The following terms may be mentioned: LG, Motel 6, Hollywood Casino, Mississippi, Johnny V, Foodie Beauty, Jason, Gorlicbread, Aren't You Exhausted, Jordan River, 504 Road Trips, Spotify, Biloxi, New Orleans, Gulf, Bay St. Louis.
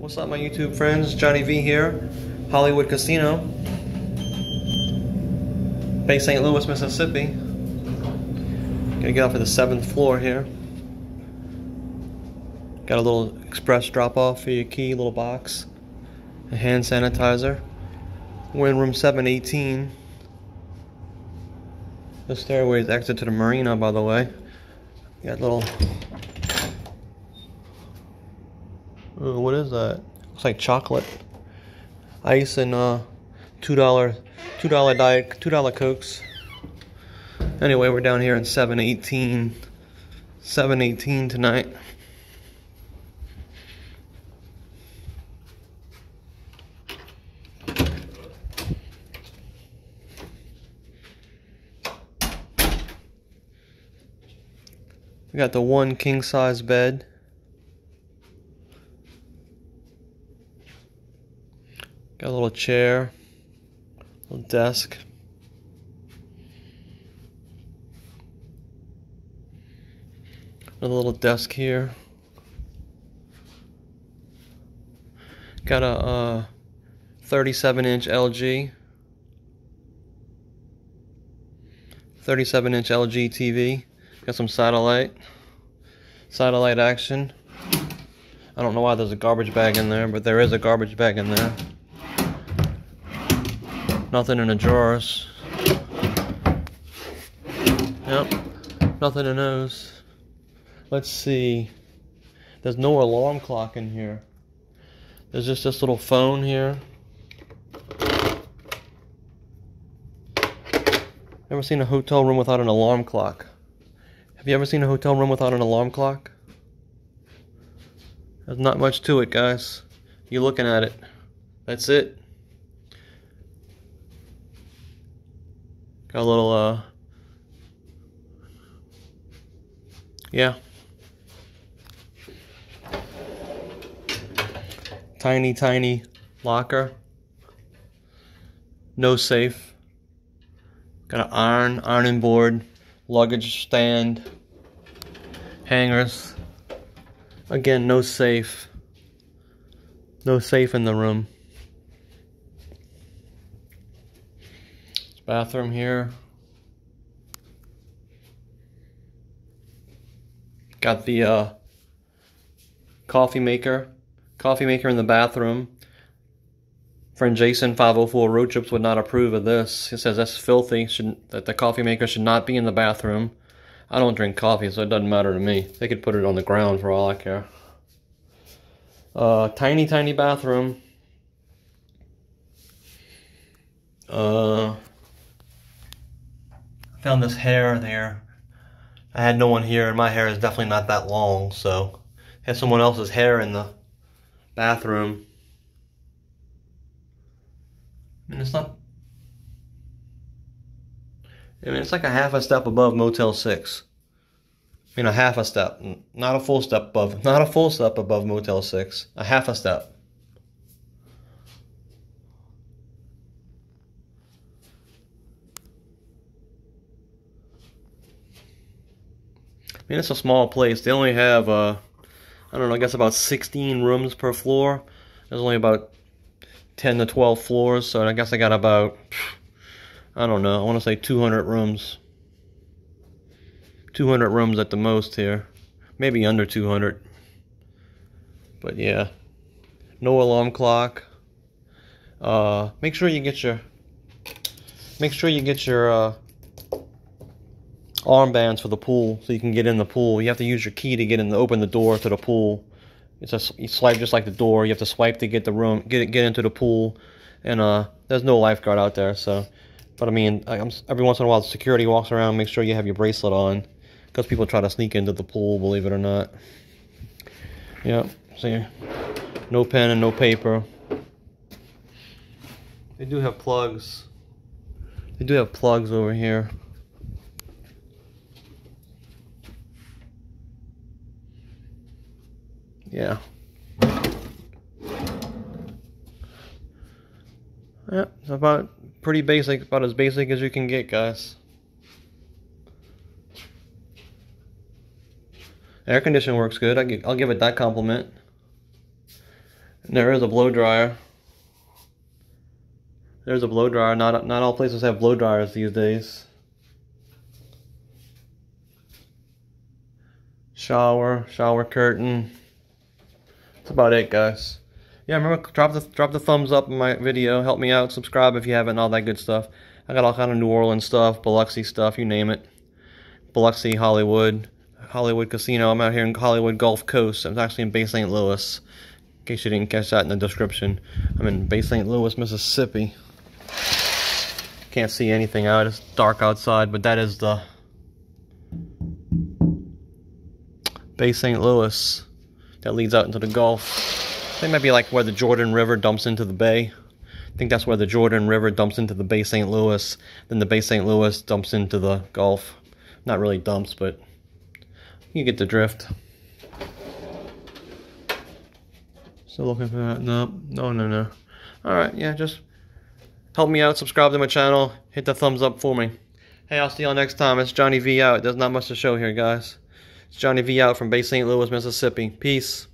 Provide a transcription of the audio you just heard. What's up, my YouTube friends? Johnny V here, Hollywood Casino, Bay St. Louis, Mississippi. Gonna get off of the 7th floor here. Got a little express drop-off for your key, little box, a hand sanitizer. We're in room 718. The stairways exit to the marina, by the way. Got a little. Ooh, what is that? Looks like chocolate, ice, and $2 diet, $2 Cokes. Anyway, we're down here in 718 tonight. We got the one king-size bed. Got a little chair, a little desk. Another little desk here. Got a 37-inch LG. 37-inch LG TV. Got some satellite action. I don't know why there's a garbage bag in there, but there is a garbage bag in there. Nothing in the drawers. Yep. Nothing in those. Let's see. There's no alarm clock in here. There's just this little phone here. Never seen a hotel room without an alarm clock. Have you ever seen a hotel room without an alarm clock? There's not much to it, guys. You're looking at it. That's it. Got a little, yeah. Tiny locker. No safe. Got an ironing board, luggage stand, hangers. Again, no safe. No safe in the room. Bathroom here. Got the coffee maker in the bathroom. Friend Jason, 504 Road Trips, would not approve of this. He says that's filthy. That the coffee maker should not be in the bathroom. I don't drink coffee, so it doesn't matter to me. They could put it on the ground for all I care. Tiny bathroom. Found this hair there. I had no one here, and my hair is definitely not that long, so had someone else's hair in the bathroom. I mean, it's like a half a step above Motel 6. I mean, a half a step, not a full step above, not a full step above Motel 6, a half a step. I mean, it's a small place. They only have, I don't know, I guess about 16 rooms per floor. There's only about 10 to 12 floors, so I guess I got about, I don't know, I want to say 200 rooms. 200 rooms at the most here. Maybe under 200. But yeah, no alarm clock. Make sure you get your armbands for the pool, so you can get in the pool. You have to use your key to get in, open the door to the pool. It's a, you swipe just like the door. You have to swipe to get the room, get into the pool, and there's no lifeguard out there. So, but I mean, every once in a while, security walks around. Make sure you have your bracelet on, because people try to sneak into the pool, believe it or not. Yep. See, no pen and no paper. They do have plugs. They do have plugs over here. Yeah. Yeah, it's about pretty basic, about as basic as you can get, guys. Air conditioning works good. I'll give it that compliment. And there is a blow dryer. There's a blow dryer. Not all places have blow dryers these days. Shower curtain. That's about it, guys. Yeah, remember, drop the thumbs up in my video. Help me out. Subscribe if you haven't. All that good stuff. I got all kind of New Orleans stuff, Biloxi stuff, you name it. Biloxi, Hollywood Casino. I'm out here in Hollywood Gulf Coast. I'm actually in Bay St. Louis. In case you didn't catch that in the description, I'm in Bay St. Louis, Mississippi. Can't see anything out. It's dark outside, but that is the Bay St. Louis that leads out into the Gulf. I think that'd be like where the Jordan River dumps into the bay. I think that's where the Jordan River dumps into the Bay St. Louis, then the Bay St. Louis dumps into the Gulf. Not really dumps, but you get the drift. Still looking for that. No. All right, yeah, just help me out. Subscribe to my channel. Hit the thumbs up for me. Hey, I'll see y'all next time. It's Johnny V out. There's not much to show here, guys. It's Johnny V out from Bay St. Louis, Mississippi. Peace.